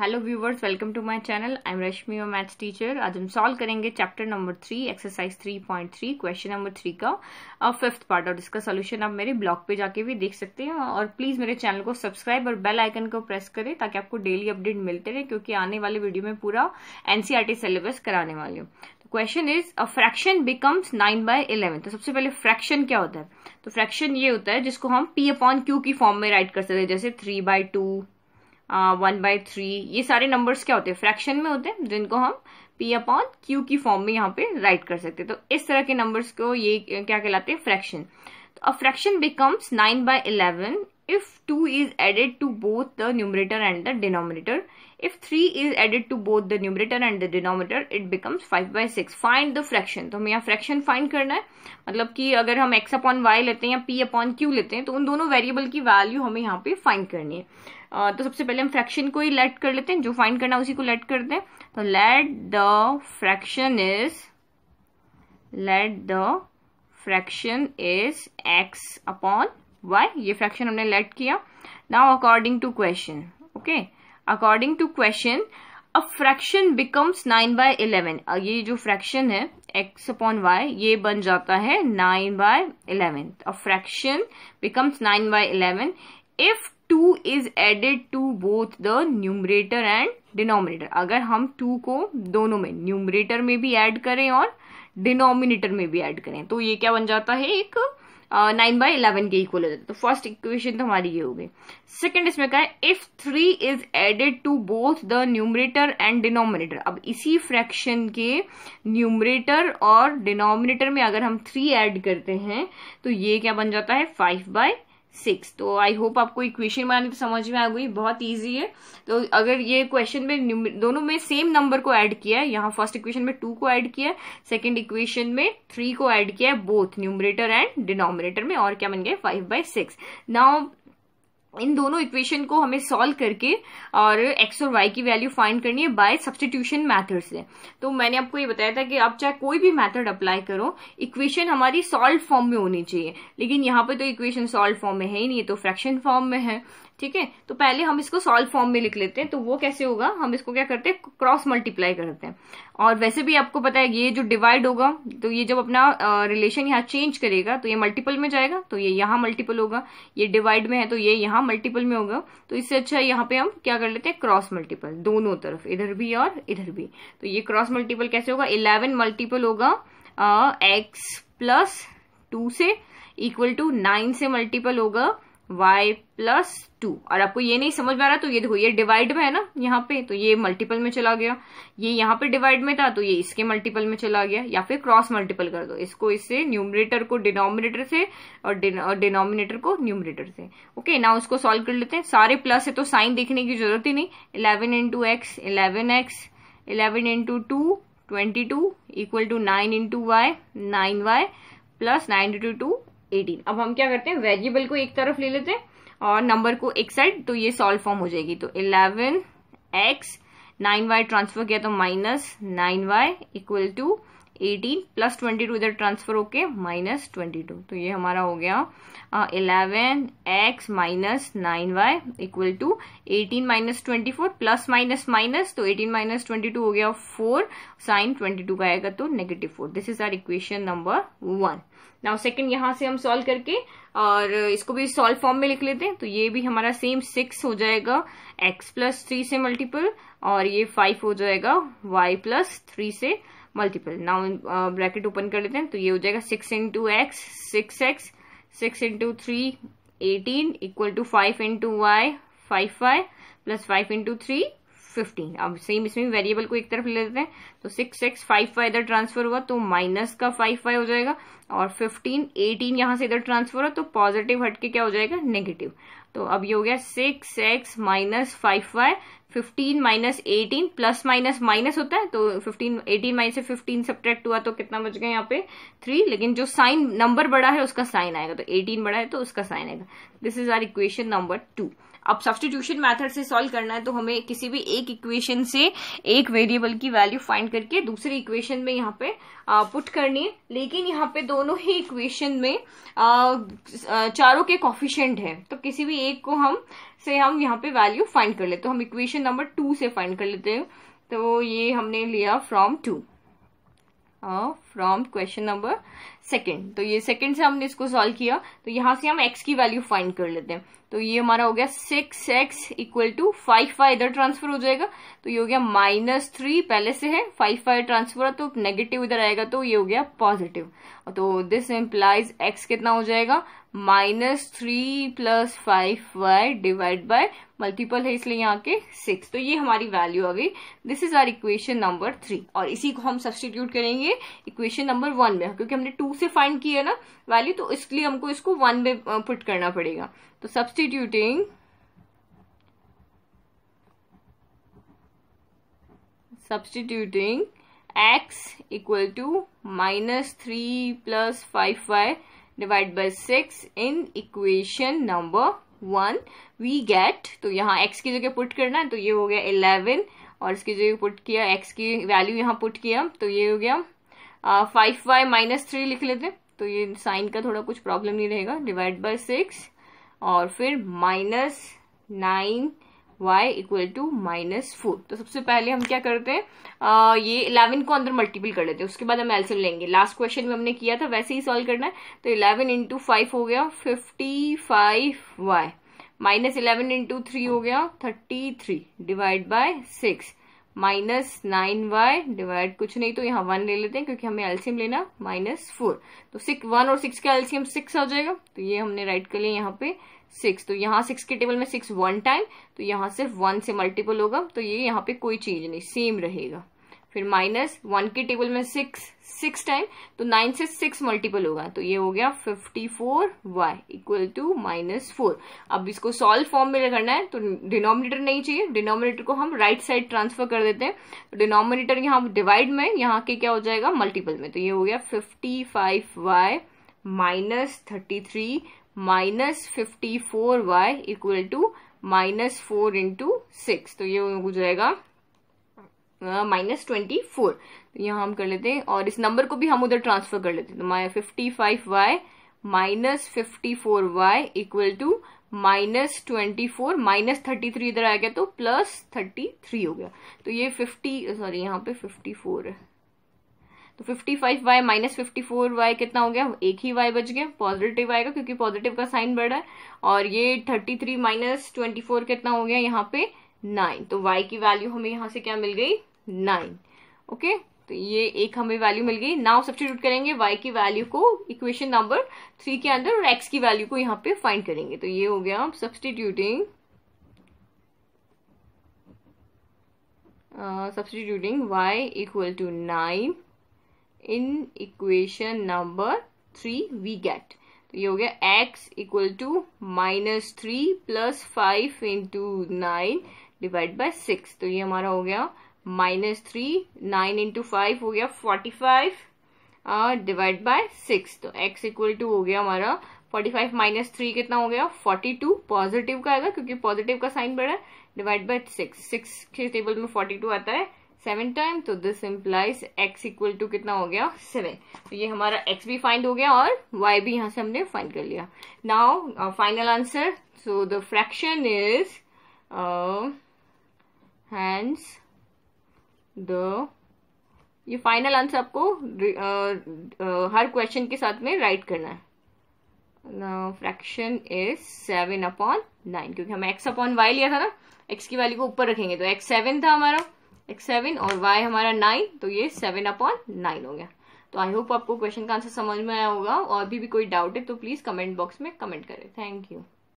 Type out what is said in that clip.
Hello viewers, welcome to my channel. I am Rashmi, your maths teacher. आज हम solve करेंगे chapter number 3 exercise 3.3 question number 3 का fifth part, और इसका solution आप मेरे ब्लॉग पे जाके भी देख सकते हैं। और प्लीज मेरे चैनल को सब्सक्राइब और बेल आइकन को प्रेस करें ताकि आपको डेली अपडेट मिलते रहे, क्योंकि आने वाले वीडियो में पूरा एनसीईआरटी सिलेबस कराने वाली हूँ। Question is a fraction becomes 9/11। तो सबसे पहले फ्रैक्शन क्या होता है? तो फ्रैक्शन ये होता है जिसको हम पी अपॉन क्यू की फॉर्म में राइट कर सकते हैं, जैसे 3/2, 1/3। ये सारे नंबर्स क्या होते हैं? फ्रैक्शन में होते हैं, जिनको हम पी अपॉन क्यू की फॉर्म में यहाँ पे राइट कर सकते हैं। तो इस तरह के नंबर्स को ये क्या कहलाते हैं? फ्रैक्शन। तो a fraction becomes 9/11 if 2 is added to both the numerator and the denominator. If 3 is added to both the numerator and the denominator, it becomes 5/6. Find the fraction. तो हमें यहाँ फ्रैक्शन फाइंड करना है, मतलब कि अगर हम x अपॉन वाई लेते हैं या p अपॉन क्यू लेते हैं तो उन दोनों वेरिएबल की वैल्यू हमें यहाँ पे फाइंड करनी है। तो सबसे पहले हम फ्रैक्शन को ही लेट कर लेते हैं, जो फाइंड करना है उसी को लेट करते हैं। तो let the fraction is x upon Y. ये फ्रैक्शन हमने लेट किया। Now according to question, okay, according to question a fraction becomes 9/11। ये जो फ्रैक्शन है x अपॉन वाई, ये बन जाता है 9/11। A fraction becomes 9/11 if 2 is added to both the numerator and denominator. अगर हम 2 को दोनों में, न्यूमरेटर में भी ऐड करें और डिनोमिनेटर में भी ऐड करें, तो ये क्या बन जाता है? एक 9/11 के इक्वल हो जाता है। तो फर्स्ट इक्वेशन तो हमारी ये हो गई। सेकंड इसमें क्या है? If 3 is added to both the numerator and denominator. अब इसी फ्रैक्शन के न्यूमरेटर और डिनोमिनेटर में अगर हम 3 ऐड करते हैं तो ये क्या बन जाता है? 5/6। तो आई होप आपको इक्वेशन बनानी तो समझ में आ गई, बहुत इजी है। तो अगर ये क्वेश्चन में दोनों में सेम नंबर को ऐड किया है, यहाँ फर्स्ट इक्वेशन में 2 को ऐड किया है, सेकंड इक्वेशन में 3 को ऐड किया है, बोथ न्यूमरेटर एंड डिनोमिनेटर में, और क्या बन गया? 5/6। नाउ इन दोनों इक्वेशन को हमें सॉल्व करके और x और y की वैल्यू फाइंड करनी है बाय सब्स्टिट्यूशन मेथड से। तो मैंने आपको ये बताया था कि आप चाहे कोई भी मेथड अप्लाई करो, इक्वेशन हमारी सॉल्व फॉर्म में होनी चाहिए, लेकिन यहाँ पे तो इक्वेशन सॉल्व फॉर्म में है ही नहीं, तो फ्रैक्शन फॉर्म में है। ठीक है, तो पहले हम इसको सॉल्व फॉर्म में लिख लेते हैं। तो वो कैसे होगा? हम इसको क्या करते हैं? क्रॉस मल्टीप्लाई करते हैं। और वैसे भी आपको पता है ये जो डिवाइड होगा, तो ये जब अपना रिलेशन यहाँ चेंज करेगा तो ये मल्टीपल में जाएगा, तो ये यहाँ मल्टीपल होगा, ये डिवाइड में है तो ये यहाँ मल्टीपल में होगा। तो इससे अच्छा यहाँ पे हम क्या कर लेते हैं? क्रॉस मल्टीपल, दोनों तरफ, इधर भी और इधर भी। तो ये क्रॉस मल्टीपल कैसे होगा? 11 मल्टीपल होगा एक्स प्लस 2 से, इक्वल टू 9 से मल्टीपल होगा y प्लस 2। और आपको ये नहीं समझ में आ रहा तो ये देखो, ये डिवाइड में है ना यहाँ पे, तो ये मल्टीपल में चला गया, ये यहाँ पे डिवाइड में था तो ये इसके मल्टीपल में चला गया। या फिर क्रॉस मल्टीपल कर दो इसको, इससे न्यूमरेटर को डिनोमिनेटर से और डिनोमिनेटर को न्यूमरेटर से। ओके, नाउ इसको सॉल्व कर लेते हैं। सारे प्लस है तो साइन देखने की जरूरत ही नहीं। 11 into X 11x, 11 into 2 22, equal to 9 into Y 9y, plus 9 into 2 18। अब हम क्या करते हैं? वेरिएबल को एक तरफ ले लेते हैं और नंबर को एक साइड, तो ये सॉल्व फॉर्म हो जाएगी। तो 11x 9y ट्रांसफर किया तो minus 9y equal to 18, plus 22 इधर ट्रांसफर होके माइनस 22। तो ये हमारा हो गया 11x minus 9y equal to 18 minus 24, plus minus minus, तो 18 माइनस 22 हो गया 4, साइन 22 का आएगा तो -4। This is our equation number 1। Now second यहाँ से हम सॉल्व करके और इसको भी सॉल्व फॉर्म में लिख लेते हैं। तो ये भी हमारा सेम 6 हो जाएगा x प्लस 3 से मल्टीपल, और ये 5 हो जाएगा y प्लस 3 से मल्टीपल। नाउ ब्रैकेट ओपन कर लेते हैं, तो ये हो जाएगा 6 into X 6x, 6 into 3 18, equal to 5 into Y 5y, plus 5 into 3 15। अब सेम इसमें वेरिएबल को एक तरफ ले लेते हैं, तो 6x 5y इधर ट्रांसफर हुआ तो माइनस का 5y हो जाएगा, और 15 18 यहाँ से इधर ट्रांसफर हुआ तो पॉजिटिव हटके क्या हो जाएगा? नेगेटिव। तो अब ये हो गया 6x minus 5y, 15 minus 18, plus minus minus होता है तो 15 18 माइनस से 15 सब्ट्रैक्ट हुआ तो कितना बच गया यहाँ पे? 3। लेकिन जो साइन नंबर बड़ा है उसका साइन आएगा, तो 18 बड़ा है तो उसका साइन आएगा। This is our equation number 2। अब सब्स्टिट्यूशन मेथड से सॉल्व करना है, तो हमें किसी भी एक इक्वेशन से एक वेरिएबल की वैल्यू फाइंड करके दूसरे इक्वेशन में यहाँ पे पुट करनी है। लेकिन यहाँ पे दोनों ही इक्वेशन में चारों के कोफिशिएंट है, तो किसी भी एक को हम से हम यहाँ पे वैल्यू फाइंड कर लेते हैं। तो हम इक्वेशन नंबर 2 से फाइंड कर लेते हैं। तो ये हमने लिया फ्रॉम 2 फ्रॉम क्वेश्चन नंबर 2। तो ये 2 से हमने इसको सॉल्व किया। तो यहाँ से हम x की वैल्यू फाइंड कर लेते हैं। तो ये हमारा हो गया 6x इक्वल टू 5y इधर ट्रांसफर हो जाएगा। तो ये हो गया -3 पहले से है, 5y ट्रांसफर तो नेगेटिव इधर आएगा तो ये हो गया पॉजिटिव। तो दिस इम्प्लाइज x कितना हो जाएगा -3 plus 5y divide by multiple है इसलिए यहाँ के 6। तो ये हमारी वैल्यू आ गई। This is our equation number 3 और इसी को हम सब्सटीट्यूट करेंगे इक्वेशन नंबर 1 में, क्योंकि हमने 2 से फाइंड किया ना वैल्यू, तो इसलिए हमको इसको 1 में पुट करना पड़ेगा। तो substituting x equal to -3 plus 5y divide by 6 in equation number 1 we get. तो यहाँ x की जगह पुट करना है, तो ये हो गया 11 और इसकी जगह पुट किया x की वैल्यू यहाँ पुट किया। तो ये हो गया 5y -3 लिख लेते हैं, तो ये साइन का थोड़ा कुछ प्रॉब्लम नहीं रहेगा, डिवाइड बाय 6 और फिर -9y इक्वल टू -4। तो सबसे पहले हम क्या करते हैं ये 11 को अंदर मल्टीपल कर लेते हैं, उसके बाद हम एलसीएम लेंगे। लास्ट क्वेश्चन में हमने किया था वैसे ही सॉल्व करना है। तो 11 इंटू 5 हो गया 55y, -11 इंटू 3 हो गया 33 डिवाइड बाय 6 -9y डिवाइड कुछ नहीं तो यहाँ 1 ले लेते हैं क्योंकि हमें एलसीएम लेना -4। तो 1 और 6 का एलसीएम 6 हो जाएगा। तो ये हमने राइट कर लिया यहाँ पे 6। तो यहाँ 6 के टेबल में 6 1 टाइम, तो यहाँ सिर्फ 1 से मल्टीपल होगा तो ये यहाँ पे कोई चीज नहीं, सेम रहेगा। फिर -1 के टेबल में 6 टाइम, तो 9 से 6 मल्टीपल होगा। तो ये हो गया 54y इक्वल टू -4। अब इसको सॉल्व फॉर्म में करना है, तो डिनोमिनेटर नहीं चाहिए, डिनोमिनेटर को हम राइट साइड ट्रांसफर कर देते हैं। तो डिनोमिनेटर यहाँ डिवाइड में, यहाँ के क्या हो जाएगा मल्टीपल में। तो ये हो गया 55y -33 -54y equal to -4 into 6। तो ये हो जाएगा -24। यहाँ हम कर लेते हैं और इस नंबर को भी हम उधर ट्रांसफर कर लेते हैं। तो 55y -54y इक्वल टू -24 -33 इधर आ गया तो +33 हो गया। तो ये 54 है। तो 55y -54y कितना हो गया, एक ही y बच गया, पॉजिटिव आएगा क्योंकि पॉजिटिव का साइन बढ़ा है। और ये 33 -24 कितना हो गया यहाँ पे 9। तो y की वैल्यू हमें यहाँ से क्या मिल गई 9। ओके, तो ये एक हमें वैल्यू मिल गई। नाउ सब्स्टिट्यूट करेंगे y की वैल्यू को इक्वेशन नंबर 3 के अंदर और x की वैल्यू को यहाँ पे फाइंड करेंगे। तो ये हो गया हम substituting y equal to 9 in equation number 3 we get. तो ये हो गया x equal to -3 plus 5 into 9 divide by 6। तो ये हमारा हो गया -3 9 इंटू 5 हो गया 45 डिवाइड बाय 6। तो x इक्वल टू हो गया हमारा 45 -3 कितना हो गया 42, पॉजिटिव का आएगा क्योंकि पॉजिटिव का साइन बढ़ा है, डिवाइड बाय 6 के टेबल में 42 आता है 7 टाइम। तो this implies x equal to कितना हो गया 7। तो ये हमारा x भी फाइंड हो गया और y भी यहाँ से हमने फाइंड कर लिया। Now final answer, so the fraction is hence the, ये फाइनल आंसर आपको हर क्वेश्चन के साथ में राइट करना है। फ्रैक्शन इज 7/9 क्योंकि हमें x/y लिया था ना, x की वैल्यू को ऊपर रखेंगे तो x 7 था हमारा, x 7 और y हमारा 9, तो ये 7/9 हो गया। तो आई होप आपको क्वेश्चन का आंसर समझ में आया होगा और भी कोई डाउट है तो प्लीज कमेंट बॉक्स में कमेंट करें। Thank you.